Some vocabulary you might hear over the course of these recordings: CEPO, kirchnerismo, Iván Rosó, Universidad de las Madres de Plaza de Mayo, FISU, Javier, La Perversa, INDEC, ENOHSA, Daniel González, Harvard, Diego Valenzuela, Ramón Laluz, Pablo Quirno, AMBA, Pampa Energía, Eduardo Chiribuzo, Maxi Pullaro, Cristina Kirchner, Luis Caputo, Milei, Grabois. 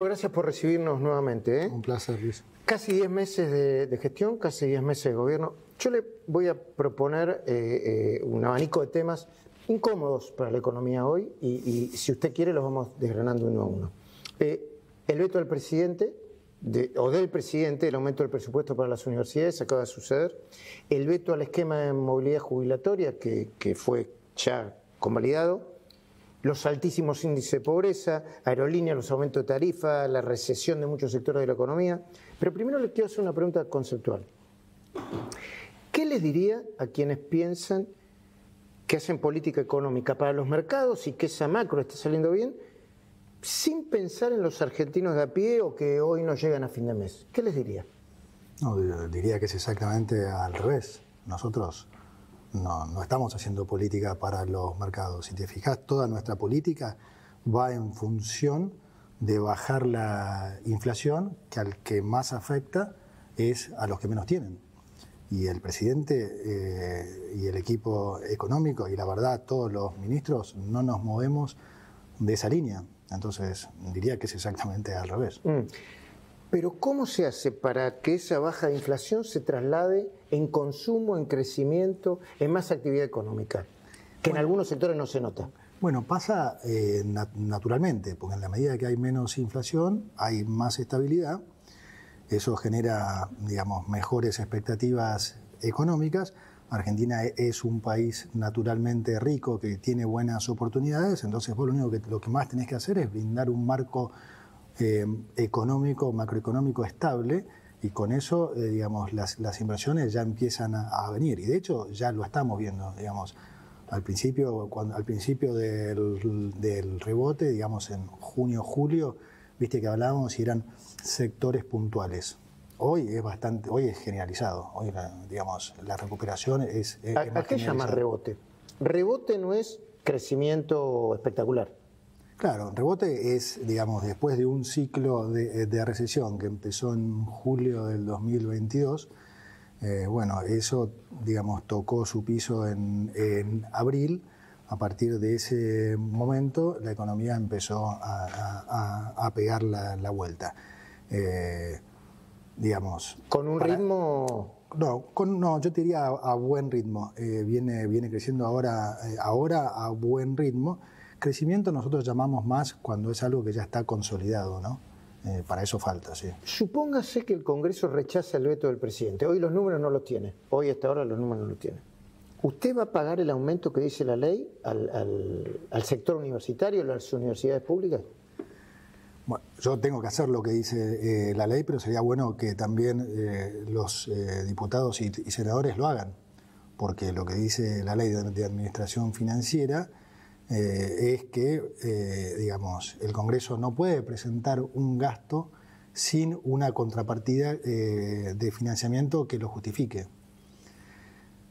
Gracias por recibirnos nuevamente. Un placer, Luis. Casi 10 meses de gestión, casi 10 meses de gobierno. Yo le voy a proponer un abanico de temas incómodos para la economía hoy y si usted quiere los vamos desgranando uno a uno. El veto del presidente, del aumento del presupuesto para las universidades, acaba de suceder. El veto al esquema de movilidad jubilatoria, que fue ya convalidado. Los altísimos índices de pobreza, aerolíneas, los aumentos de tarifa, la recesión de muchos sectores de la economía. Pero primero les quiero hacer una pregunta conceptual. ¿Qué les diría a quienes piensan que hacen política económica para los mercados y que esa macro está saliendo bien, sin pensar en los argentinos de a pie o que hoy no llegan a fin de mes? ¿Qué les diría? No, yo diría que es exactamente al revés. Nosotros no estamos haciendo política para los mercados. Si te fijas, toda nuestra política va en función de bajar la inflación, que al que más afecta es a los que menos tienen. Y el presidente y el equipo económico, y la verdad todos los ministros, no nos movemos de esa línea. Entonces diría que es exactamente al revés. Pero ¿cómo se hace para que esa baja de inflación se traslade en consumo, en crecimiento, en más actividad económica? Que bueno, en algunos sectores no se nota. Bueno, pasa naturalmente, porque en la medida que hay menos inflación, hay más estabilidad. Eso genera, digamos, mejores expectativas económicas. Argentina es un país naturalmente rico que tiene buenas oportunidades. Entonces vos lo que más tenés que hacer es brindar un marco económico, macroeconómico estable, y con eso, digamos, las inversiones ya empiezan a venir, y de hecho ya lo estamos viendo, digamos, al principio del rebote, digamos, en junio, julio, viste que hablábamos y eran sectores puntuales. Hoy es bastante, hoy es generalizado, hoy digamos, la recuperación es ¿A qué llamas rebote? Rebote no es crecimiento espectacular. Claro, rebote es, digamos, después de un ciclo de recesión que empezó en julio del 2022, bueno, eso, digamos, tocó su piso en abril. A partir de ese momento la economía empezó a pegar la vuelta. Digamos, ¿con un ritmo...? No, yo te diría a buen ritmo. Viene creciendo ahora a buen ritmo. Crecimiento nosotros llamamos más cuando es algo que ya está consolidado, ¿no? Para eso falta, sí. Supóngase que el Congreso rechaza el veto del presidente. Hoy los números no los tiene. Hoy hasta ahora los números no los tiene. ¿Usted va a pagar el aumento que dice la ley al sector universitario, a las universidades públicas? Bueno, yo tengo que hacer lo que dice la ley, pero sería bueno que también los diputados y senadores lo hagan. Porque lo que dice la ley de administración financiera es que, digamos, el Congreso no puede presentar un gasto sin una contrapartida de financiamiento que lo justifique.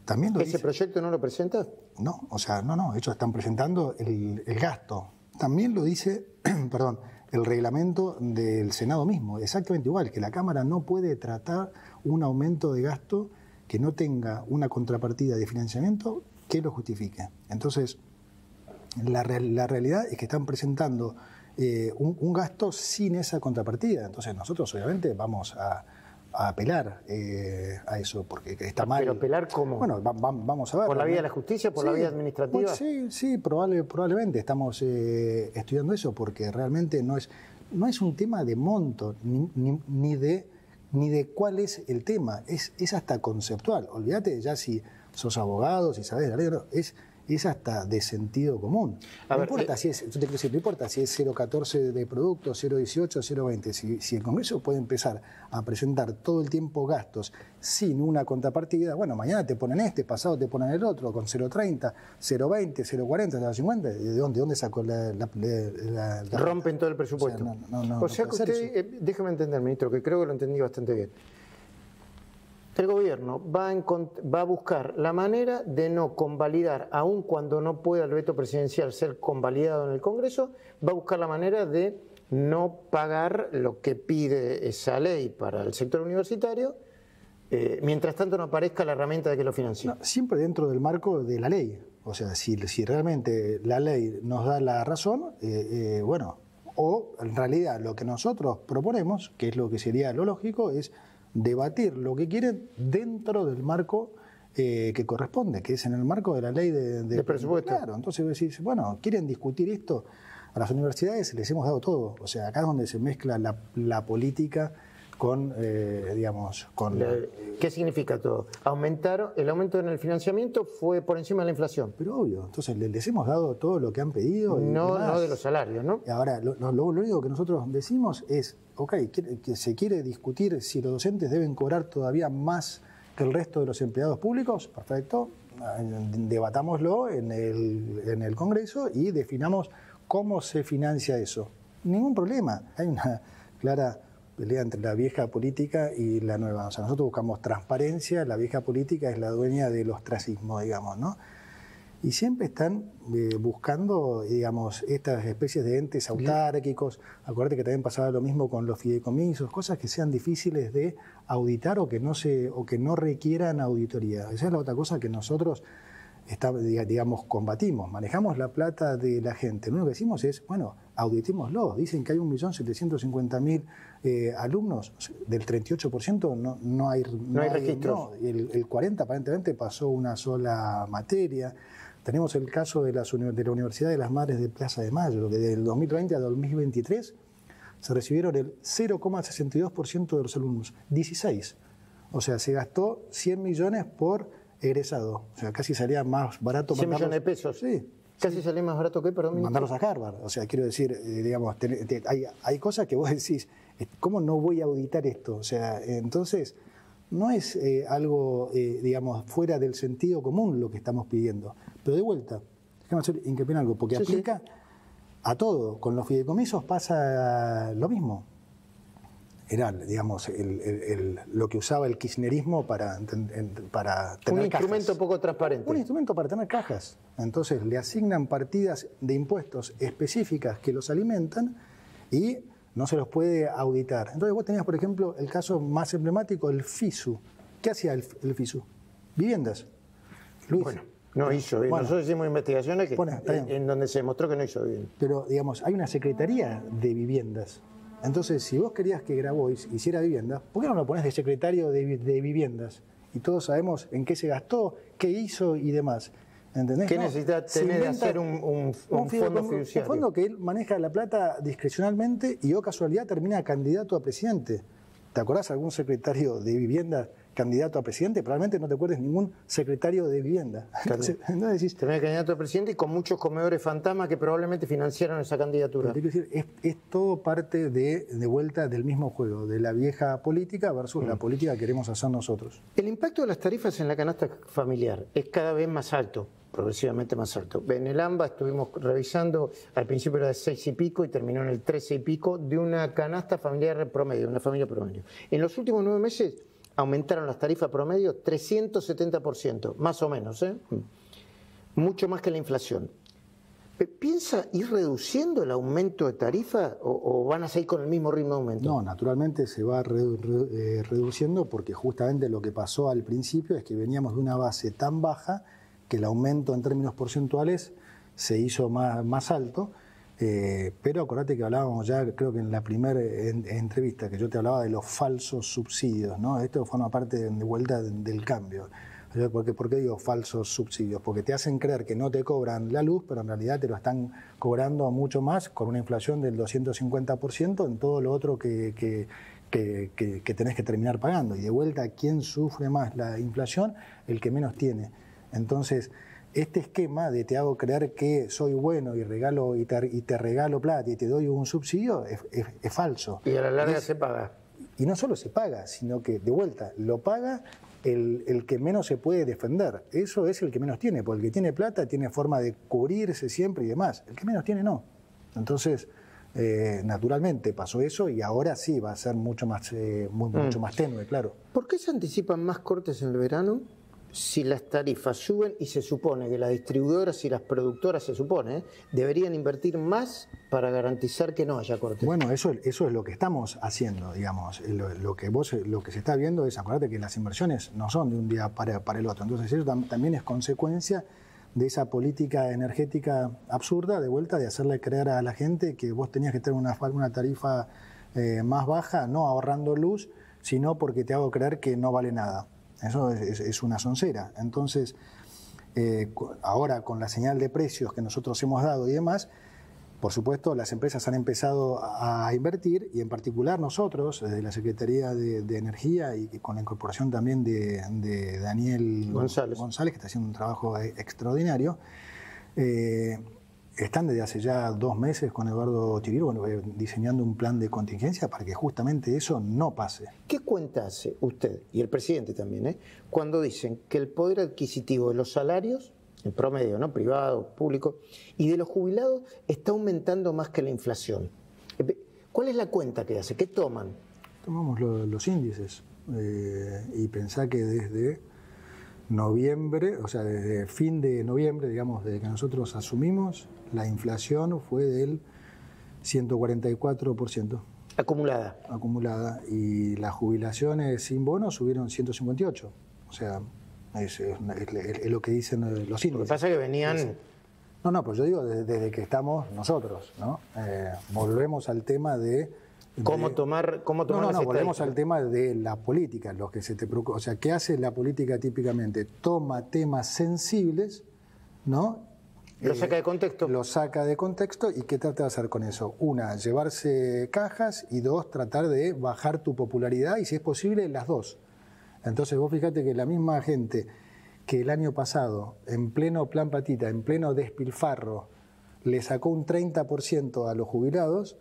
También lo ¿Ese dice... proyecto no lo presenta? No, o sea, no, ellos están presentando el gasto. También lo dice, perdón, el reglamento del Senado mismo, exactamente igual, que la Cámara no puede tratar un aumento de gasto que no tenga una contrapartida de financiamiento que lo justifique. Entonces, la realidad es que están presentando un gasto sin esa contrapartida. Entonces nosotros obviamente vamos a apelar a eso porque está mal. ¿Pero apelar cómo? Bueno, vamos a ver. ¿Por la vía de la justicia? ¿Por la vía administrativa? Pues, sí, probablemente estamos estudiando eso porque realmente no es un tema de monto ni de cuál es el tema. Es hasta conceptual. Olvídate ya si sos abogado, si sabés la ley, es hasta de sentido común. No importa si es 0,14 de producto, 0,18, 0,20. Si el Congreso puede empezar a presentar todo el tiempo gastos sin una contrapartida, bueno, mañana te ponen este, pasado te ponen el otro, con 0,30, 0,20, 0,40, 0,50, ¿de dónde sacó la Rompen todo el presupuesto. Déjeme entender, ministro, que creo que lo entendí bastante bien. El gobierno va a buscar la manera de no convalidar, aun cuando no pueda el veto presidencial ser convalidado en el Congreso, va a buscar la manera de no pagar lo que pide esa ley para el sector universitario, mientras tanto no aparezca la herramienta de que lo financie. No, siempre dentro del marco de la ley. O sea, si realmente la ley nos da la razón, bueno, O, en realidad, lo que nosotros proponemos, que es lo que sería lo lógico, es debatir lo que quieren dentro del marco que corresponde, que es en el marco de la ley de presupuesto. Claro, entonces vos decís, bueno, quieren discutir esto, a las universidades les hemos dado todo. O sea, acá es donde se mezcla la política con, digamos, con... ¿Qué significa todo? El aumento en el financiamiento fue por encima de la inflación. Pero obvio, entonces les hemos dado todo lo que han pedido. No de los salarios, ¿no? Ahora, lo único que nosotros decimos es, ok, que se quiere discutir si los docentes deben cobrar todavía más que el resto de los empleados públicos, perfecto, debatámoslo en el Congreso y definamos cómo se financia eso. Ningún problema, hay una clara pelea entre la vieja política y la nueva. O sea, nosotros buscamos transparencia, la vieja política es la dueña del ostracismo, digamos, ¿no? Y siempre están buscando, digamos, estas especies de entes autárquicos. Acuérdate que también pasaba lo mismo con los fideicomisos, cosas que sean difíciles de auditar o que no requieran auditoría. Esa es la otra cosa que nosotros, digamos, combatimos. Manejamos la plata de la gente. Lo único que decimos es, bueno, auditémoslo. Dicen que hay 1.750.000 alumnos. Del 38% no hay registros. No. El 40% aparentemente pasó una sola materia. Tenemos el caso de la Universidad de las Madres de Plaza de Mayo, que del 2020 a 2023 se recibieron el 0,62% de los alumnos, 16. O sea, se gastó 100 millones por egresado. O sea, casi salía más barato. 100 mandarlos... millones de pesos. Sí. Casi salía más barato que, perdón. Mandarlos a Harvard. O sea, quiero decir, digamos, hay cosas que vos decís, ¿cómo no voy a auditar esto? O sea, entonces... No es algo, digamos, fuera del sentido común lo que estamos pidiendo. Pero de vuelta, déjame hacer hincapié en algo, porque sí, aplica a todo. Con los fideicomisos pasa lo mismo. Era, digamos, lo que usaba el kirchnerismo para tener un cajas. Un instrumento poco transparente. Un instrumento para tener cajas. Entonces le asignan partidas de impuestos específicas que los alimentan y... no se los puede auditar. Entonces vos tenías, por ejemplo, el caso más emblemático, el FISU. ¿Qué hacía el FISU? Viviendas. Luis. Bueno, no hizo bien. Bueno, nosotros hicimos investigaciones que, bueno, en donde se demostró que no hizo bien. Pero, digamos, hay una Secretaría de Viviendas. Entonces, si vos querías que Grabois hiciera viviendas, ¿por qué no lo ponés de secretario de Viviendas? Y todos sabemos en qué se gastó, qué hizo y demás. ¿Entendés? ¿Qué necesita tener de hacer un fondo fiduciario? Un fondo que él maneja la plata discrecionalmente y, o casualidad, termina candidato a presidente. ¿Te acordás algún secretario de vivienda candidato a presidente? Probablemente no te acuerdes ningún secretario de vivienda. Entonces decís, termina candidato a presidente y con muchos comedores fantasma que probablemente financiaron esa candidatura. Pero, quiero decir, es todo parte de vuelta del mismo juego, de la vieja política versus la política que queremos hacer nosotros. El impacto de las tarifas en la canasta familiar es cada vez más alto. Progresivamente más alto. En el AMBA estuvimos revisando, al principio era de 6 y pico y terminó en el 13 y pico de una canasta familiar promedio, una familia promedio. En los últimos 9 meses aumentaron las tarifas promedio 370%, más o menos, ¿eh? Mucho más que la inflación. ¿Piensa ir reduciendo el aumento de tarifa o van a seguir con el mismo ritmo de aumento? No, naturalmente se va reduciendo porque justamente lo que pasó al principio es que veníamos de una base tan baja que el aumento en términos porcentuales se hizo más alto, pero acordate que hablábamos ya, creo que en la primera entrevista, que yo te hablaba de los falsos subsidios, ¿no? Esto forma parte de vuelta del cambio. ¿Por qué digo falsos subsidios? Porque te hacen creer que no te cobran la luz, pero en realidad te lo están cobrando mucho más, con una inflación del 250% en todo lo otro que tenés que terminar pagando. Y de vuelta, ¿quién sufre más la inflación? El que menos tiene. Entonces, este esquema de te hago creer que soy bueno y regalo y te regalo plata y te doy un subsidio es falso. Y a la larga se paga. Y no solo se paga, sino que, de vuelta, lo paga el que menos se puede defender. Eso es el que menos tiene, porque el que tiene plata tiene forma de cubrirse siempre y demás. El que menos tiene, no. Entonces, naturalmente pasó eso y ahora sí va a ser mucho más tenue, claro. ¿Por qué se anticipan más cortes en el verano? Si las tarifas suben y se supone que las distribuidoras y las productoras, se supone, deberían invertir más para garantizar que no haya cortes. Bueno, eso es lo que estamos haciendo, digamos. Lo que se está viendo es, acuérdate que las inversiones no son de un día para el otro. Entonces eso también es consecuencia de esa política energética absurda, de vuelta, de hacerle creer a la gente que vos tenías que tener una tarifa más baja, no ahorrando luz, sino porque te hago creer que no vale nada. Eso es una soncera. Entonces, ahora con la señal de precios que nosotros hemos dado y demás, por supuesto, las empresas han empezado a invertir, y en particular nosotros, desde la Secretaría de Energía y con la incorporación también de Daniel González, que está haciendo un trabajo extraordinario, están desde hace ya 2 meses con Eduardo Chiribuzo diseñando un plan de contingencia para que justamente eso no pase. ¿Qué cuenta hace usted, y el presidente también, cuando dicen que el poder adquisitivo de los salarios, el promedio, ¿no?, privado, público, y de los jubilados está aumentando más que la inflación? ¿Cuál es la cuenta que hace? ¿Qué toman? Tomamos los índices y pensá que desde noviembre, o sea, desde fin de noviembre, digamos, desde que nosotros asumimos, la inflación fue del 144%. Acumulada. Acumulada. Y las jubilaciones sin bono subieron 158%. O sea, es lo que dicen los índices. Lo que pasa es que venían... No, no, pues yo digo desde que estamos nosotros, ¿no? Volvemos al tema de... ¿Cómo tomar no, no, no, volvemos al tema de la política, los que se te preocupa. O sea, ¿qué hace la política típicamente? Toma temas sensibles, ¿no? Lo saca de contexto. Lo saca de contexto. ¿Y qué trata de hacer con eso? Una, llevarse cajas, y dos, tratar de bajar tu popularidad, y si es posible, las dos. Entonces vos fíjate que la misma gente que el año pasado, en pleno plan patita, en pleno despilfarro, le sacó un 30% a los jubilados,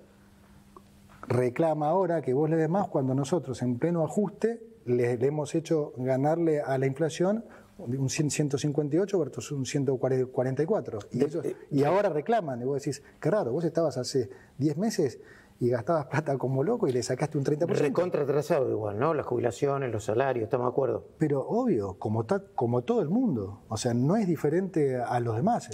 reclama ahora que vos le des más, cuando nosotros en pleno ajuste le hemos hecho ganarle a la inflación un 158 versus un 144. Y ahora reclaman. Y vos decís, qué raro, vos estabas hace 10 meses y gastabas plata como loco y le sacaste un 30%. Recontra atrasado igual, ¿no? Las jubilaciones, los salarios, estamos de acuerdo. Pero obvio, como todo el mundo. O sea, no es diferente a los demás.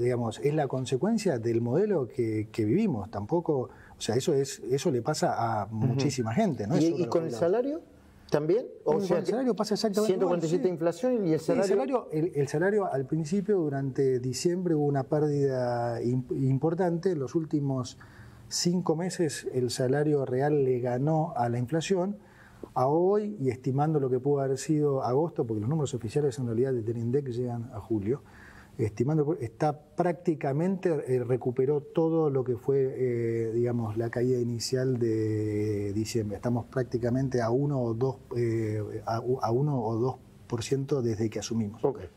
Digamos, es la consecuencia del modelo que vivimos. Tampoco... O sea, eso le pasa a muchísima gente, ¿no? ¿Y con el salario también? O sea, el salario pasa exactamente igual. 147 inflación y el salario... El salario al principio, durante diciembre, hubo una pérdida importante. Los últimos 5 meses el salario real le ganó a la inflación. A hoy, y estimando lo que pudo haber sido agosto, porque los números oficiales en realidad del INDEC llegan a julio, estimando, está prácticamente recuperó todo lo que fue, digamos, la caída inicial de diciembre. Estamos prácticamente a 1 o 2% desde que asumimos. Okay.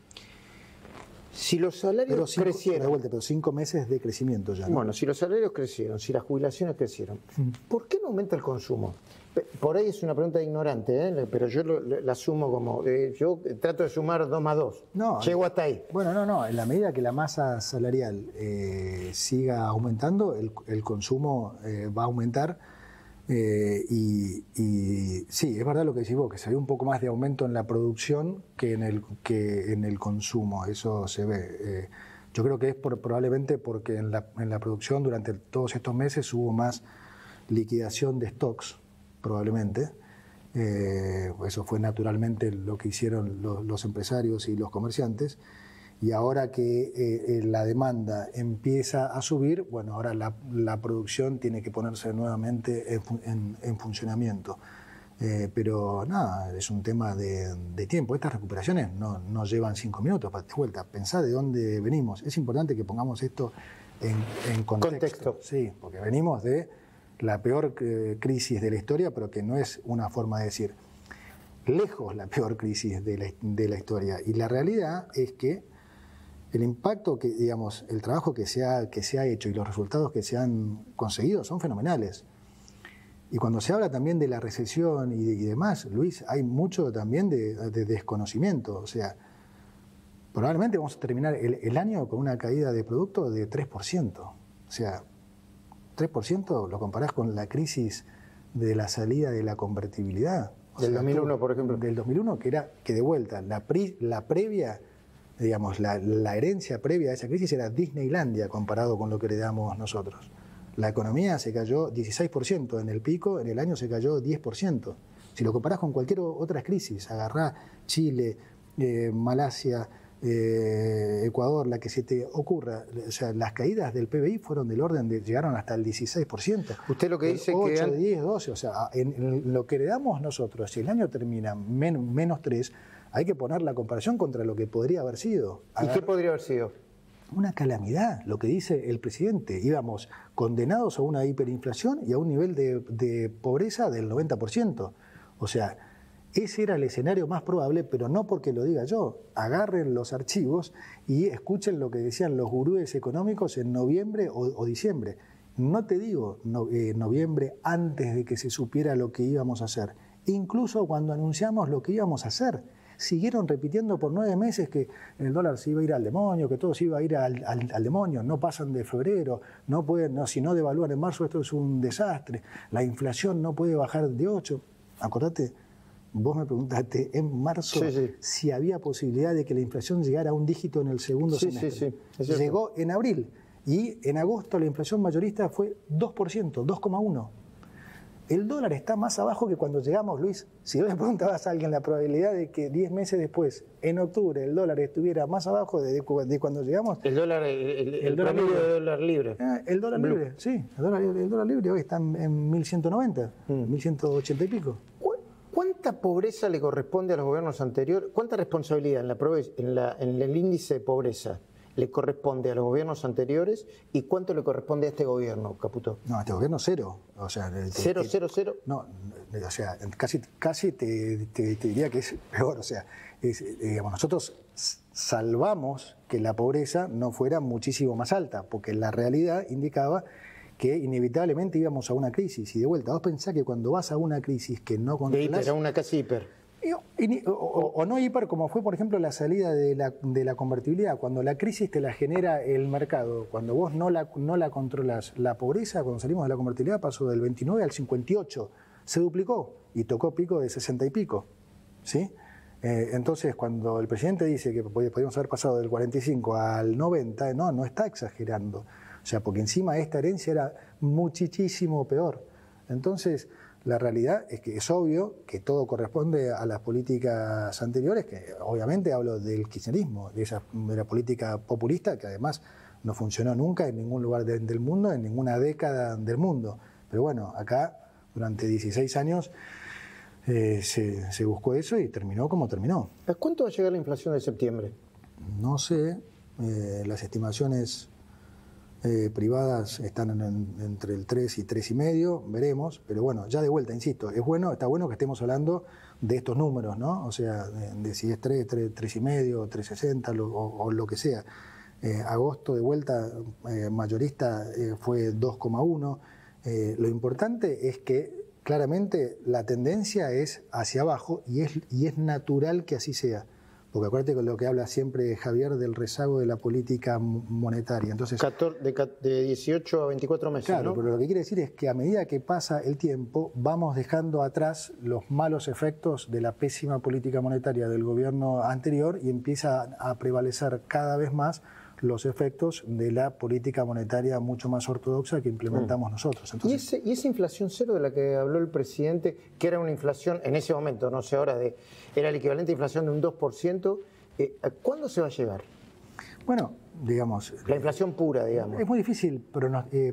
Si los salarios crecieron... Pero 5 meses de crecimiento ya, ¿no? Bueno, si los salarios crecieron, si las jubilaciones crecieron, ¿por qué no aumenta el consumo? Por ahí es una pregunta ignorante, pero yo la asumo como... yo trato de sumar 2 más 2. No, llego hasta ahí. Bueno, no. En la medida que la masa salarial siga aumentando, el consumo va a aumentar. Y sí, es verdad lo que decís vos, que se ve un poco más de aumento en la producción que en el consumo. Eso se ve. Yo creo que es probablemente porque en la producción durante todos estos meses hubo más liquidación de stocks, probablemente. Eso fue naturalmente lo que hicieron los empresarios y los comerciantes. Y ahora que la demanda empieza a subir, bueno, ahora la producción tiene que ponerse nuevamente en funcionamiento. Pero nada, es un tema de tiempo. Estas recuperaciones no llevan 5 minutos para de vuelta. Pensá de dónde venimos. Es importante que pongamos esto en contexto. Sí, porque venimos de la peor crisis de la historia, pero que no es una forma de decir. Lejos la peor crisis de la historia. Y la realidad es que el impacto que, digamos, el trabajo que se ha hecho y los resultados que se han conseguido son fenomenales. Y cuando se habla también de la recesión y demás, Luis, hay mucho también de desconocimiento. O sea, probablemente vamos a terminar el año con una caída de producto de 3%. O sea, 3% lo comparás con la crisis de la salida de la convertibilidad. O sea, del 2001, por ejemplo. Del 2001, que de vuelta, la previa... Digamos, la herencia previa a esa crisis era Disneylandia comparado con lo que le damos nosotros. La economía se cayó 16% en el pico, en el año se cayó 10%. Si lo comparás con cualquier otra crisis, agarrá Chile, Malasia, Ecuador, la que se te ocurra. O sea, las caídas del PBI fueron del orden de, llegaron hasta el 16%. Usted lo que dice 8, que 10, 12, o sea, en lo que heredamos nosotros, si el año termina menos 3, hay que poner la comparación contra lo que podría haber sido. ¿Y qué podría haber sido? Una calamidad, lo que dice el presidente. Íbamos condenados a una hiperinflación y a un nivel de pobreza del 90%. O sea, ese era el escenario más probable, pero no porque lo diga yo. Agarren los archivos y escuchen lo que decían los gurúes económicos en noviembre o diciembre. No te digo noviembre antes de que se supiera lo que íbamos a hacer. Incluso cuando anunciamos lo que íbamos a hacer. Siguieron repitiendo por 9 meses que el dólar se iba a ir al demonio, que todo se iba a ir al demonio, no pasan de febrero, no pueden, no, si no devalúan en marzo esto es un desastre, la inflación no puede bajar de 8. Acordate, vos me preguntaste en marzo si había posibilidad de que la inflación llegara a un dígito en el segundo semestre. Llegó en abril y en agosto la inflación mayorista fue 2%, 2,1%. El dólar está más abajo que cuando llegamos, Luis. Si vos le preguntabas a alguien la probabilidad de que 10 meses después, en octubre, el dólar estuviera más abajo de cuando llegamos... El dólar, el dólar libre. De dólar libre. El dólar libre, sí. El dólar libre hoy está en 1.190, 1.180 y pico. ¿Cuánta pobreza le corresponde a los gobiernos anteriores? ¿Cuánta responsabilidad en el índice de pobreza le corresponde a los gobiernos anteriores y cuánto le corresponde a este gobierno, Caputo? No, a este gobierno cero. O sea, ¿Cero? No, o sea, casi te diría que es peor. O sea, digamos, nosotros salvamos que la pobreza no fuera muchísimo más alta, porque la realidad indicaba que inevitablemente íbamos a una crisis. Y de vuelta, vos pensás que cuando vas a una crisis que no controlás... De hiper, a una casi hiper. O no hiper, como fue por ejemplo la salida de la convertibilidad. Cuando la crisis te la genera el mercado, cuando vos no la controlás. La pobreza, cuando salimos de la convertibilidad, pasó del 29 al 58, se duplicó y tocó pico de 60 y pico, ¿sí? Entonces cuando el presidente dice que podríamos haber pasado del 45 al 90, no está exagerando, o sea, porque encima esta herencia era muchísimo peor. Entonces la realidad es que es obvio que todo corresponde a las políticas anteriores, que obviamente hablo del kirchnerismo, de la política populista, que además no funcionó nunca en ningún lugar del mundo, en ninguna década del mundo. Pero bueno, acá durante 16 años se buscó eso y terminó como terminó. ¿A cuánto va a llegar la inflación de septiembre? No sé, las estimaciones... privadas están entre el 3 y 3,5, veremos, pero bueno, ya de vuelta, insisto, está bueno que estemos hablando de estos números, ¿no? O sea, de si es 3, 3,5, 3,60 o lo que sea. Agosto de vuelta mayorista fue 2,1. Lo importante es que claramente la tendencia es hacia abajo y es natural que así sea. Porque acuérdate con lo que habla siempre Javier del rezago de la política monetaria. Entonces, de 18 a 24 meses. Claro, ¿no? Pero lo que quiere decir es que a medida que pasa el tiempo vamos dejando atrás los malos efectos de la pésima política monetaria del gobierno anterior y empieza a prevalecer cada vez más los efectos de la política monetaria mucho más ortodoxa que implementamos nosotros. Entonces, ¿Y esa inflación cero de la que habló el presidente, que era una inflación en ese momento, no sé ahora, era el equivalente a inflación de un 2%, ¿cuándo se va a llegar? Bueno, digamos... La inflación pura, digamos. Es muy difícil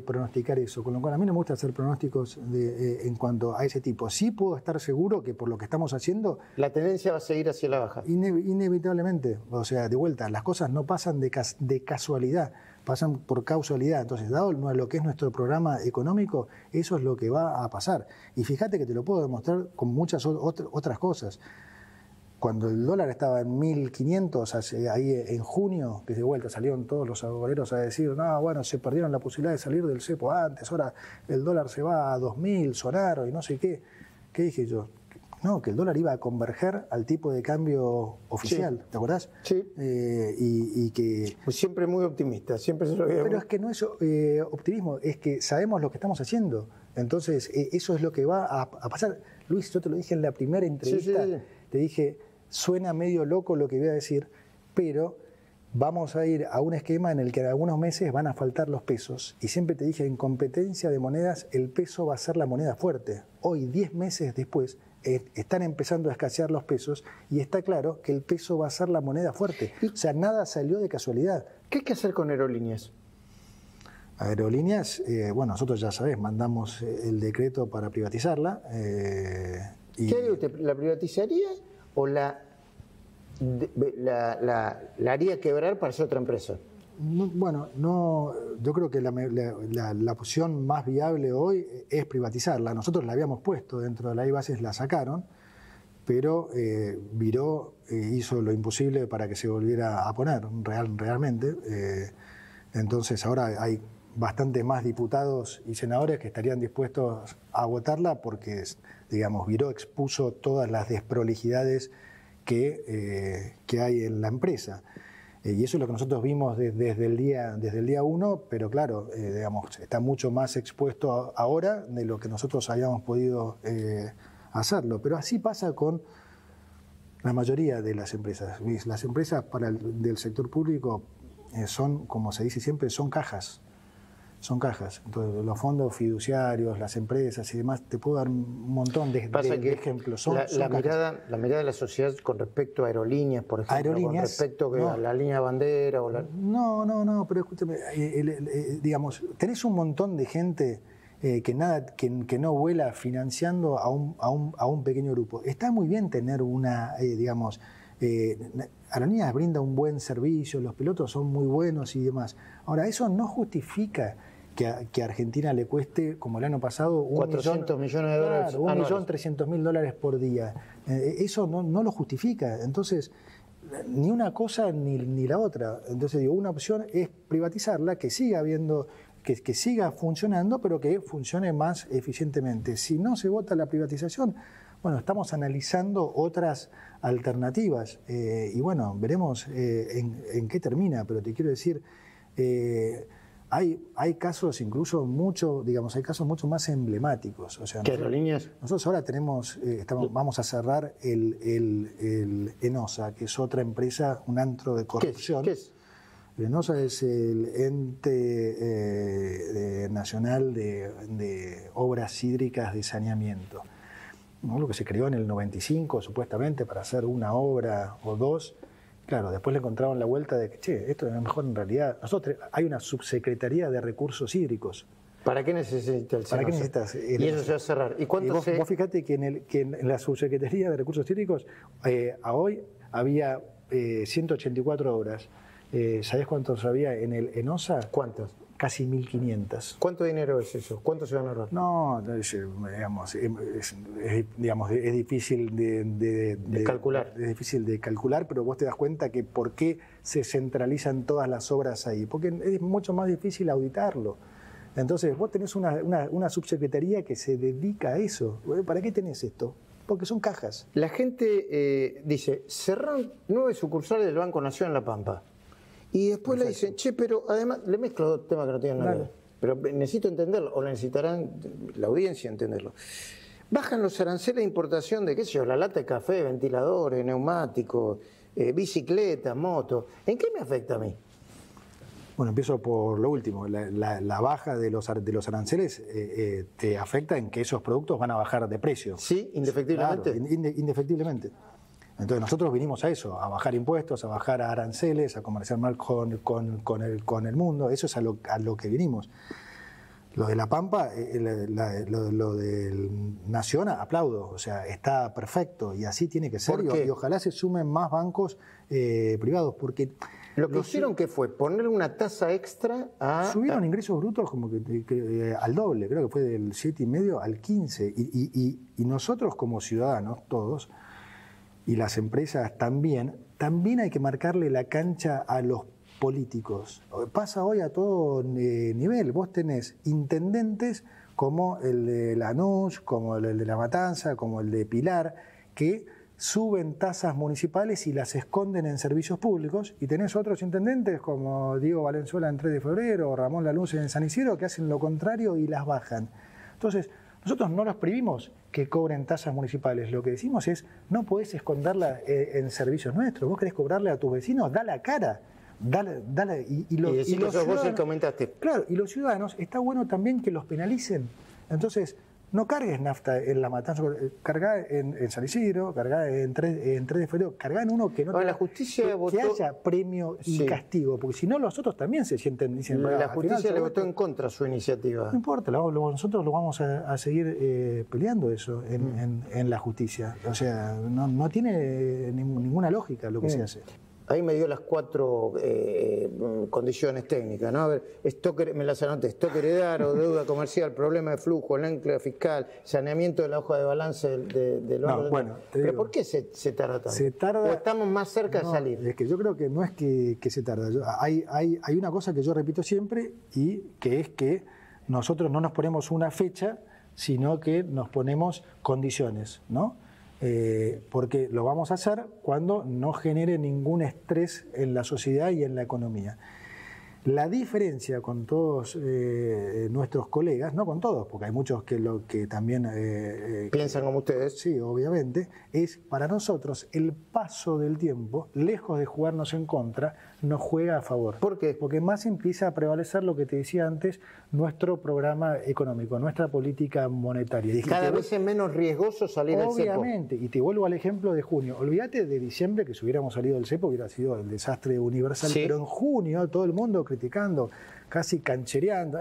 pronosticar eso, con lo cual a mí no me gusta hacer pronósticos en cuanto a ese tipo. Sí puedo estar seguro que por lo que estamos haciendo... La tendencia va a seguir hacia la baja. Inevitablemente. O sea, de vuelta, las cosas no pasan de casualidad, pasan por causalidad. Entonces, dado lo que es nuestro programa económico, eso es lo que va a pasar. Y fíjate que te lo puedo demostrar con muchas otras cosas. Cuando el dólar estaba en 1.500, ahí en junio, que de vuelta salieron todos los agoreros a decir, no, bueno, se perdieron la posibilidad de salir del CEPO antes, ahora el dólar se va a 2.000, Sonaro y no sé qué. ¿Qué dije yo? No, que el dólar iba a converger al tipo de cambio oficial, ¿te acordás? Sí. Y que... Pues siempre muy optimista, siempre se lo veía. Pero es que no es optimismo, es que sabemos lo que estamos haciendo. Entonces, eso es lo que va a pasar. Luis, yo te lo dije en la primera entrevista, te dije... Suena medio loco lo que voy a decir, pero vamos a ir a un esquema en el que en algunos meses van a faltar los pesos. Y siempre te dije, en competencia de monedas, el peso va a ser la moneda fuerte. Hoy, 10 meses después, están empezando a escasear los pesos y está claro que el peso va a ser la moneda fuerte. O sea, nada salió de casualidad. ¿Qué hay que hacer con Aerolíneas? Aerolíneas, bueno, nosotros ya sabés, mandamos el decreto para privatizarla. Y... ¿Qué haría usted? ¿La privatizaría o la haría quebrar para ser otra empresa? No, bueno, no, yo creo que la opción más viable hoy es privatizarla. Nosotros la habíamos puesto dentro de la IBASES, la sacaron, pero viró, hizo lo imposible para que se volviera a poner realmente. Entonces ahora hay bastante más diputados y senadores que estarían dispuestos a votarla porque, digamos, viró, expuso todas las desprolijidades que hay en la empresa. Y eso es lo que nosotros vimos desde el día 1, pero claro, digamos, está mucho más expuesto ahora de lo que nosotros habíamos podido hacerlo. Pero así pasa con la mayoría de las empresas. Las empresas del sector público son, como se dice siempre, son cajas. Son cajas. Entonces, los fondos fiduciarios, las empresas y demás, te puedo dar un montón de ejemplos. La mirada de la sociedad con respecto a Aerolíneas, por ejemplo, ¿Aerolíneas? Con respecto a la línea bandera o la... No, pero escúchame, digamos, tenés un montón de gente que no vuela financiando a un pequeño grupo. Está muy bien tener una, digamos... Aerolíneas brinda un buen servicio, los pilotos son muy buenos y demás. Ahora, eso no justifica que a Argentina le cueste, como el año pasado, $400 millones, claro, $1.300.000 por día. Eso no lo justifica. Entonces, ni una cosa ni la otra. Entonces, digo, una opción es privatizarla, que siga habiendo, que siga funcionando, pero que funcione más eficientemente. Si no se vota la privatización, bueno, estamos analizando otras alternativas y bueno, veremos en qué termina, pero te quiero decir, hay casos incluso mucho, digamos, hay casos mucho más emblemáticos. O sea, ¿qué Aerolíneas? Nosotros ahora tenemos, vamos a cerrar el ENOHSA, que es otra empresa, un antro de corrupción. ¿Qué es? El ENOHSA es el Ente Nacional de Obras Hídricas de Saneamiento. Lo que se creó en el 95, supuestamente, para hacer una obra o dos. Claro, después le encontraron la vuelta de que, che, esto es mejor en realidad. Nosotros hay una subsecretaría de recursos hídricos. ¿Para qué necesitas el ¿Para qué necesitas? Y eso se va a cerrar. ¿Y cuánto vos fíjate que en la subsecretaría de recursos hídricos a hoy había 184 obras. ¿Sabés cuántos había en el ENOHSA? ¿Cuántos? Casi 1.500. ¿Cuánto dinero es eso? ¿Cuánto se van a ahorrar? No, digamos, es difícil de calcular. Es difícil de calcular, pero vos te das cuenta que por qué se centralizan todas las obras ahí. Porque es mucho más difícil auditarlo. Entonces, vos tenés una subsecretaría que se dedica a eso. ¿Para qué tenés esto? Porque son cajas. La gente dice, cerraron 9 sucursales del Banco Nación en La Pampa. Y después le dicen, che, pero además, le mezclo dos temas que no tienen nada. Pero necesito entenderlo, o necesitarán la audiencia entenderlo. Bajan los aranceles de importación de, qué sé yo, la lata de café, ventiladores, neumáticos, bicicletas, motos. ¿En qué me afecta a mí? Bueno, empiezo por lo último. La baja de los aranceles te afecta en que esos productos van a bajar de precio. Sí, indefectiblemente. Claro, indefectiblemente. Entonces nosotros vinimos a eso, a bajar impuestos, a bajar aranceles, a comerciar mal con el mundo. Eso es a lo que vinimos. Lo de La Pampa, lo del Nación, aplaudo. O sea, está perfecto y así tiene que ser. Y ojalá se sumen más bancos privados. Porque lo que hicieron que fue ponerle una tasa extra a... Subieron ingresos brutos como que al doble. Creo que fue del 7,5 al 15. Y nosotros como ciudadanos, todos... y las empresas también hay que marcarle la cancha a los políticos. Pasa hoy a todo nivel. Vos tenés intendentes como el de Lanús, como el de La Matanza, como el de Pilar, que suben tasas municipales y las esconden en servicios públicos. Y tenés otros intendentes como Diego Valenzuela en 3 de febrero, o Ramón Laluz en San Isidro, que hacen lo contrario y las bajan. Entonces, nosotros no los prohibimos que cobren tasas municipales. Lo que decimos es, no podés esconderla en servicios nuestros. Vos querés cobrarle a tus vecinos, da la cara. Dale. Y los ciudadanos, vos comentaste. Claro, y los ciudadanos, está bueno también que los penalicen. Entonces, no cargues nafta en La Matanza, cargá en San Isidro, cargá en 3 de febrero, cargá en uno que no tenga, la justicia que votó, haya premio y castigo, porque si no los otros también se sienten... Dicen, la justicia final, le votó en contra su iniciativa. No importa, nosotros lo vamos a seguir peleando eso en la justicia. O sea, no tiene ninguna lógica lo que se hace. Ahí me dio las 4 condiciones técnicas, ¿no? A ver, me las anoté: stock heredero, deuda comercial, problema de flujo, el ancla fiscal, saneamiento de la hoja de balance del banco. No, bueno, ¿pero digo, por qué se tarda tanto? Se tarda, ¿o estamos más cerca de salir? Es que yo creo que no es que se tarda. Hay una cosa que yo repito siempre, y que es que nosotros no nos ponemos una fecha, sino que nos ponemos condiciones, ¿no? Porque lo vamos a hacer cuando no genere ningún estrés en la sociedad y en la economía. La diferencia con todos nuestros colegas, no con todos, porque hay muchos que también... piensan como ustedes. Sí, obviamente. Es para nosotros el paso del tiempo, lejos de jugarnos en contra, nos juega a favor. ¿Por qué? Porque más empieza a prevalecer lo que te decía antes, nuestro programa económico, nuestra política monetaria. Y cada vez es menos riesgoso salir del CEPO. Obviamente, y te vuelvo al ejemplo de junio. Olvídate de diciembre, que si hubiéramos salido del CEPO hubiera sido el desastre universal, ¿sí? Pero en junio todo el mundo criticando, casi canchereando,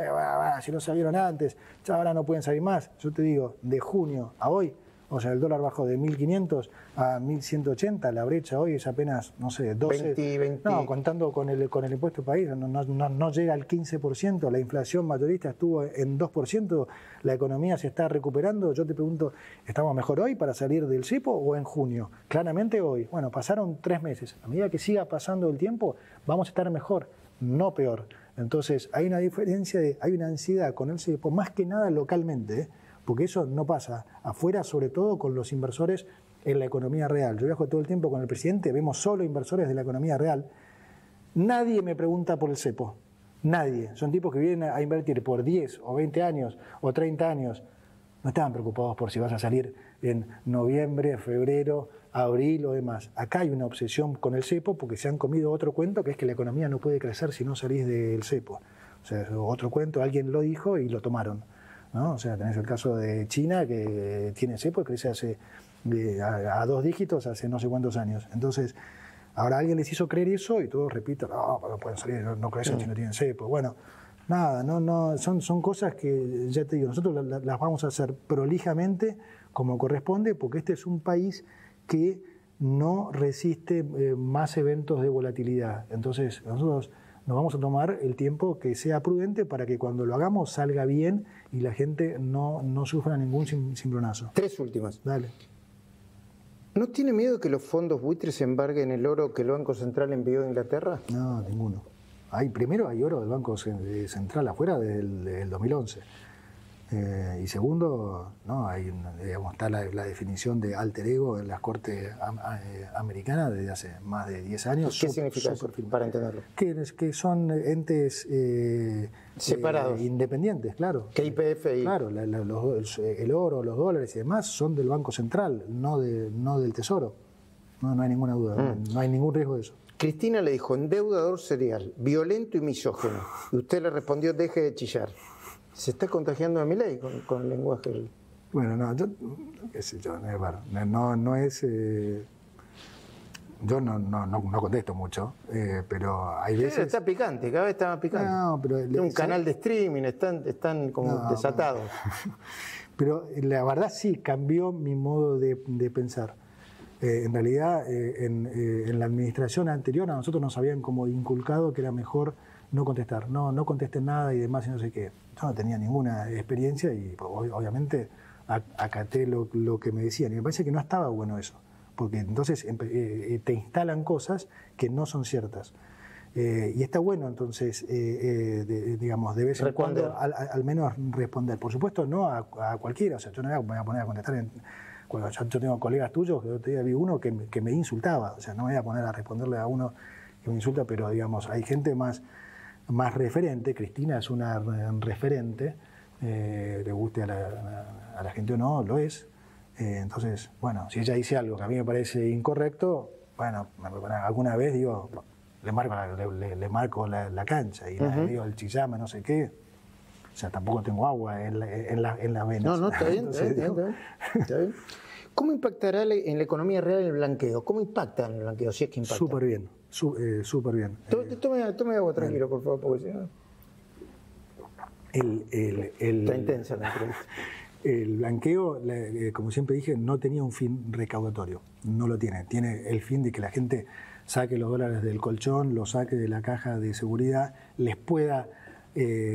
si no salieron antes, ya ahora no pueden salir más. Yo te digo, de junio a hoy, o sea, el dólar bajó de 1.500 a 1.180, la brecha hoy es apenas, no sé, 12... 20. No, contando con el impuesto país, no llega al 15%, la inflación mayorista estuvo en 2%, la economía se está recuperando. Yo te pregunto, ¿estamos mejor hoy para salir del CEPO o en junio? Claramente hoy. Bueno, pasaron 3 meses. A medida que siga pasando el tiempo, vamos a estar mejor, no peor. Entonces, hay una diferencia, hay una ansiedad con el CEPO, más que nada localmente, ¿eh? Porque eso no pasa afuera, sobre todo con los inversores en la economía real. Yo viajo todo el tiempo con el presidente, vemos solo inversores de la economía real. Nadie me pregunta por el CEPO, nadie. Son tipos que vienen a invertir por 10 o 20 años o 30 años. No estaban preocupados por si vas a salir en noviembre, febrero, abril o demás. Acá hay una obsesión con el CEPO porque se han comido otro cuento, que es que la economía no puede crecer si no salís del CEPO. O sea, otro cuento, alguien lo dijo y lo tomaron, ¿no? O sea, tenés el caso de China, que tiene CEPO y crece hace a 2 dígitos hace no sé cuántos años. Entonces, ahora alguien les hizo creer eso y todos repiten, no pueden salir, no crecen si no tienen CEPO. Bueno, nada, son cosas que, ya te digo, nosotros las vamos a hacer prolijamente como corresponde, porque este es un país que no resiste más eventos de volatilidad. Entonces, nosotros nos vamos a tomar el tiempo que sea prudente para que cuando lo hagamos salga bien y la gente no sufra ningún cimbronazo. 3 últimas. Dale. ¿No tiene miedo que los fondos buitres embarguen el oro que el Banco Central envió a Inglaterra? No, ninguno. Primero, hay oro del Banco Central afuera del 2011. Y segundo, no, está la definición de alter ego en las cortes americanas desde hace más de 10 años. ¿Qué significa eso, para entenderlo? Que son entes separados, independientes, claro. Que YPF y... Claro, el oro, los dólares y demás son del Banco Central, no del Tesoro. No hay ninguna duda, no hay ningún riesgo de eso. Cristina le dijo, endeudador serial, violento y misógino. Y usted le respondió, deje de chillar. ¿Se está contagiando a Milei con el lenguaje? Bueno, yo no contesto mucho, pero hay veces... Pero está picante, cada vez está más picante. Tiene un canal de streaming, están como desatados. Pero la verdad sí cambió mi modo de pensar. En realidad, en la administración anterior a nosotros nos habían como inculcado que era mejor no contestar, no contesten nada y demás y no sé qué. Yo no tenía ninguna experiencia y obviamente acaté lo que me decían. Y me parece que no estaba bueno eso, porque entonces te instalan cosas que no son ciertas. Y está bueno entonces, digamos, de vez en cuando al menos responder. Por supuesto, no a cualquiera. O sea, yo no me voy a poner a contestar cuando yo tengo colegas tuyos, que otro día vi uno que me insultaba. O sea, no me voy a poner a responderle a uno que me insulta, pero digamos, hay gente más referente. Cristina es una referente, le guste a la gente o no, lo es. Entonces, bueno, si ella dice algo que a mí me parece incorrecto, bueno, alguna vez digo, le marco la cancha y le digo el chillama, no sé qué. O sea, tampoco tengo agua en las venas. No, está bien, entonces, está bien. ¿Cómo impactará en la economía real el blanqueo? ¿Cómo impacta en el blanqueo, si es que impacta? Súper bien, súper bien. Tome agua tranquilo, por favor, porque si no... Está intensa la entrevista. El blanqueo, como siempre dije, no tenía un fin recaudatorio. No lo tiene. Tiene el fin de que la gente saque los dólares del colchón, los saque de la caja de seguridad, les pueda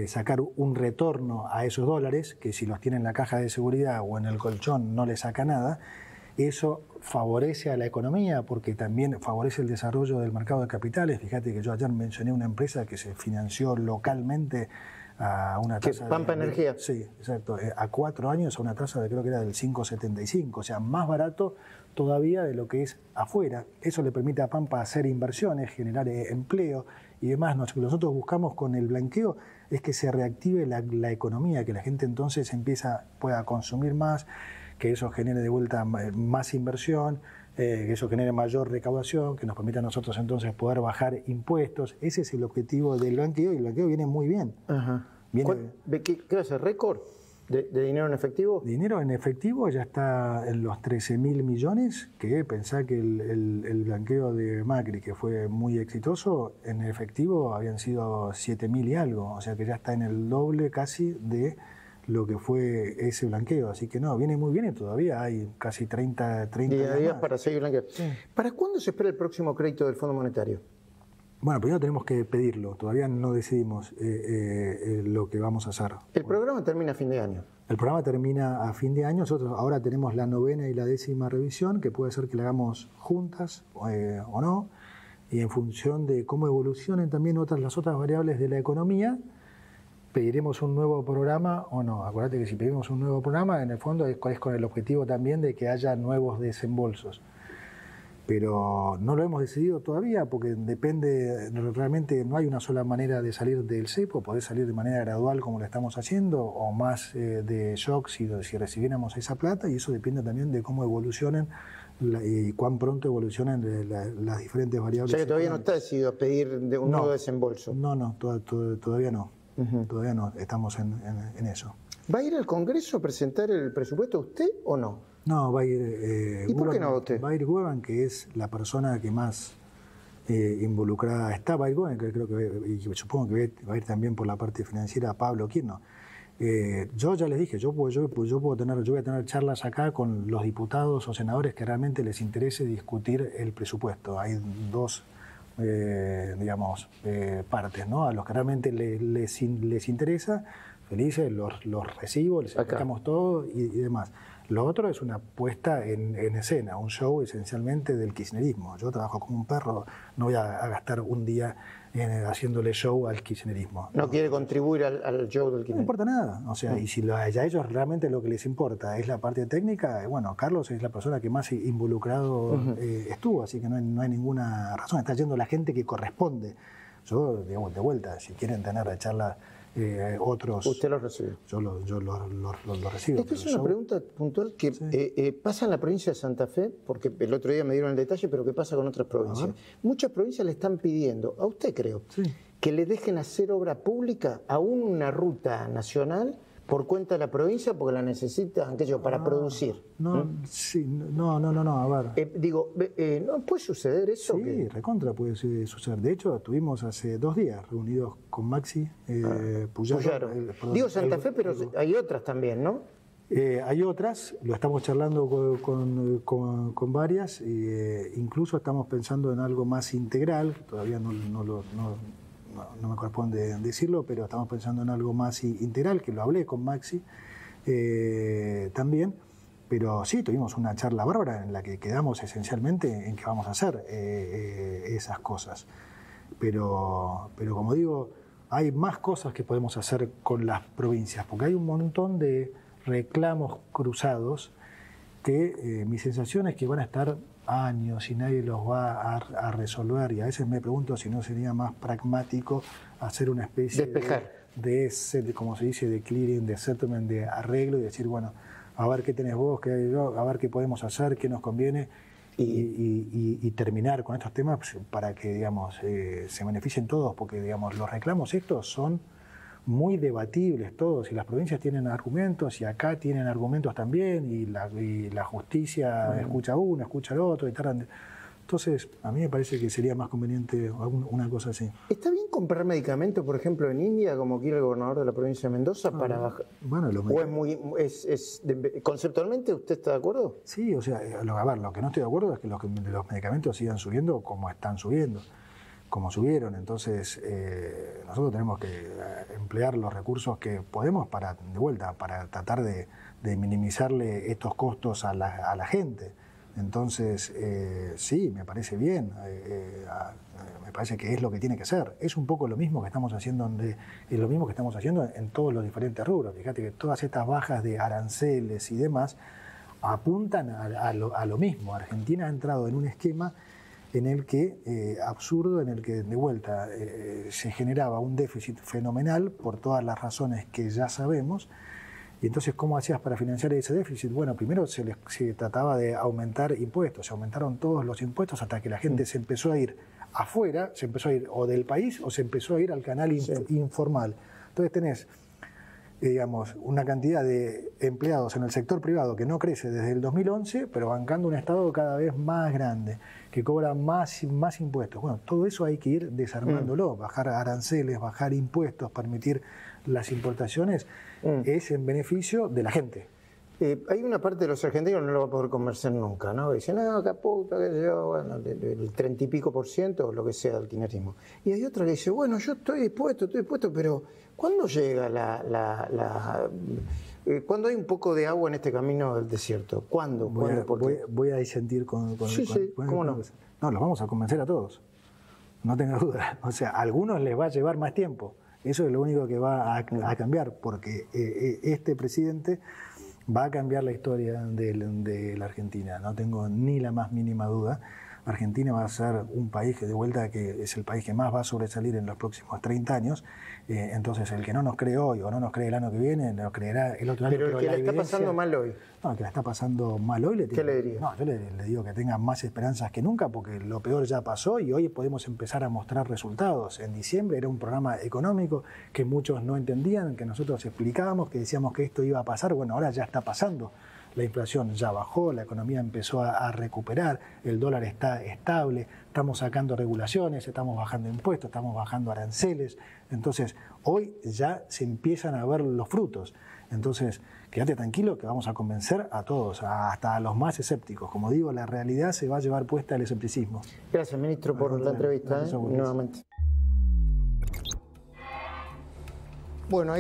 sacar un retorno a esos dólares, que si los tiene en la caja de seguridad o en el colchón no les saca nada. Eso favorece a la economía porque también favorece el desarrollo del mercado de capitales. Fíjate que yo ayer mencioné una empresa que se financió localmente a una tasa... Pampa Energía. Sí, exacto. A 4 años a una tasa de creo que era del 5,75. O sea, más barato todavía de lo que es afuera. Eso le permite a Pampa hacer inversiones, generar empleo y demás. Nosotros buscamos con el blanqueo es que se reactive la economía, que la gente entonces pueda consumir más, que eso genere de vuelta más inversión, que eso genere mayor recaudación, que nos permita a nosotros entonces poder bajar impuestos. Ese es el objetivo del blanqueo y el blanqueo viene muy bien. Ajá. ¿Qué hace? ¿Récord de dinero en efectivo? Dinero en efectivo ya está en los 13.000 millones, que pensá que el blanqueo de Macri, que fue muy exitoso, en efectivo habían sido 7.000 y algo, o sea que ya está en el doble casi de lo que fue ese blanqueo. Así que no, viene muy bien y todavía hay casi 30 días para seguir blanqueando. Sí. ¿Para cuándo se espera el próximo crédito del Fondo Monetario? Bueno, primero tenemos que pedirlo. Todavía no decidimos lo que vamos a hacer. El programa termina a fin de año. El programa termina a fin de año. Nosotros ahora tenemos la 9ª y la 10ª revisión, que puede ser que la hagamos juntas o no, y en función de cómo evolucionen también las otras variables de la economía, pediremos un nuevo programa o no. Acuérdate que si pedimos un nuevo programa, en el fondo es con el objetivo también de que haya nuevos desembolsos. Pero no lo hemos decidido todavía porque depende, realmente no hay una sola manera de salir del CEPO. Podés salir de manera gradual como lo estamos haciendo o más de shock si recibiéramos esa plata, y eso depende también de cómo evolucionen y cuán pronto evolucionan las diferentes variables. O sea que todavía no está decidido pedir de un nuevo desembolso. No, todavía no. Todavía no estamos en eso. ¿Va a ir al Congreso a presentar el presupuesto usted o no? No, va a ir ¿Y por qué no usted? Va a ir Gueban, que es la persona que más involucrada está. Va a ir Gueban, que creo que, y supongo que va a ir también por la parte financiera Pablo Quirno. Yo ya les dije, yo voy a tener charlas acá con los diputados o senadores que realmente les interese discutir el presupuesto. Hay dos... partes, ¿no? A los que realmente les interesa, felices, los recibo, les explicamos todo y demás. Lo otro es una puesta en escena, un show esencialmente del kirchnerismo. Yo trabajo como un perro, no voy a gastar un día haciéndole show al kirchnerismo. ¿No quiere contribuir al show del kirchnerismo? No importa nada. O sea, y si a ellos realmente lo que les importa es la parte técnica, bueno, Carlos es la persona que más involucrado estuvo, así que no hay ninguna razón. Está yendo la gente que corresponde. Yo, digamos, de vuelta, si quieren tener la charla... otros... ¿Usted los recibe? Yo los recibo. Esto es una pregunta puntual que sí. Pasa en la provincia de Santa Fe, porque el otro día me dieron el detalle, pero ¿qué pasa con otras provincias? Muchas provincias le están pidiendo, a usted creo, que le dejen hacer obra pública, aún una ruta nacional, por cuenta de la provincia, porque la necesitan para producir. No, a ver. ¿No puede suceder eso? Sí, recontra puede suceder. De hecho, estuvimos hace 2 días reunidos con Maxi Pullaro. Digo Santa Fe, pero hay otras también, ¿no? Hay otras, lo estamos charlando con varias, incluso estamos pensando en algo más integral, todavía no me corresponde decirlo, pero estamos pensando en algo más integral, que lo hablé con Maxi también, pero sí, tuvimos una charla bárbara en la que quedamos esencialmente en que vamos a hacer esas cosas. Pero como digo, hay más cosas que podemos hacer con las provincias, porque hay un montón de reclamos cruzados que mi sensación es que van a estar años y nadie los va a resolver, y a veces me pregunto si no sería más pragmático hacer una especie de como se dice, de clearing, de settlement, de arreglo, y decir, bueno, a ver qué tenés vos, qué hay yo, a ver qué podemos hacer, qué nos conviene, y terminar con estos temas para que, digamos, se beneficien todos, porque, digamos, los reclamos estos son muy debatibles todos, y las provincias tienen argumentos, y acá tienen argumentos también, y la justicia escucha a uno, escucha al otro, y tardan. Entonces, a mí me parece que sería más conveniente una cosa así. ¿Está bien comprar medicamentos, por ejemplo, en India, como quiere el gobernador de la provincia de Mendoza, para bajar? Bueno, ¿o conceptualmente usted está de acuerdo? Sí, o sea, a ver, lo que no estoy de acuerdo es que los medicamentos sigan subiendo como están subiendo, como subieron. Entonces, nosotros tenemos que emplear los recursos que podemos para, de vuelta, para tratar de minimizarle estos costos a la gente. Entonces, sí, me parece bien, me parece que es lo que tiene que ser. Es un poco lo mismo que estamos haciendo en todos los diferentes rubros. Fíjate que todas estas bajas de aranceles y demás apuntan a lo mismo. Argentina ha entrado en un esquema en el que, absurdo, en el que de vuelta se generaba un déficit fenomenal por todas las razones que ya sabemos. Y entonces, ¿cómo hacías para financiar ese déficit? Bueno, primero se trataba de aumentar impuestos. Se aumentaron todos los impuestos hasta que la gente se empezó a ir afuera, se empezó a ir o del país o se empezó a ir al canal informal. Entonces tenés, digamos, una cantidad de empleados en el sector privado que no crece desde el 2011, pero bancando un Estado cada vez más grande, que cobra más impuestos. Bueno, todo eso hay que ir desarmándolo, bajar aranceles, bajar impuestos, permitir las importaciones, es en beneficio de la gente. Hay una parte de los argentinos que no lo va a poder convencer nunca, ¿no? Dicen, no, Caputo, qué sé yo, bueno, el 30 y pico % o lo que sea del kirchnerismo. Y hay otra que dice, bueno, yo estoy dispuesto, pero ¿cuándo llega cuándo hay un poco de agua en este camino del desierto? ¿Cuándo? Voy a disentir con... Sí, ¿cómo no? No, los vamos a convencer a todos, no tenga duda. O sea, a algunos les va a llevar más tiempo. Eso es lo único que va a cambiar, porque este presidente va a cambiar la historia de la Argentina. No tengo ni la más mínima duda. Argentina va a ser un país que es el país que más va a sobresalir en los próximos 30 años. Entonces, el que no nos cree hoy o no nos cree el año que viene, nos creerá el otro año. Pero el que la está pasando mal hoy. No, el que la está pasando mal hoy ¿qué le diría? No, yo le digo que tenga más esperanzas que nunca, porque lo peor ya pasó y hoy podemos empezar a mostrar resultados. En diciembre era un programa económico que muchos no entendían, que nosotros explicábamos, que decíamos que esto iba a pasar. Bueno, ahora ya está pasando. La inflación ya bajó, la economía empezó a recuperar, el dólar está estable, estamos sacando regulaciones, estamos bajando impuestos, estamos bajando aranceles. Entonces, hoy ya se empiezan a ver los frutos. Entonces, quédate tranquilo que vamos a convencer a todos, hasta a los más escépticos. Como digo, la realidad se va a llevar puesta el escepticismo. Gracias, ministro, por la entrevista, nuevamente. Bueno,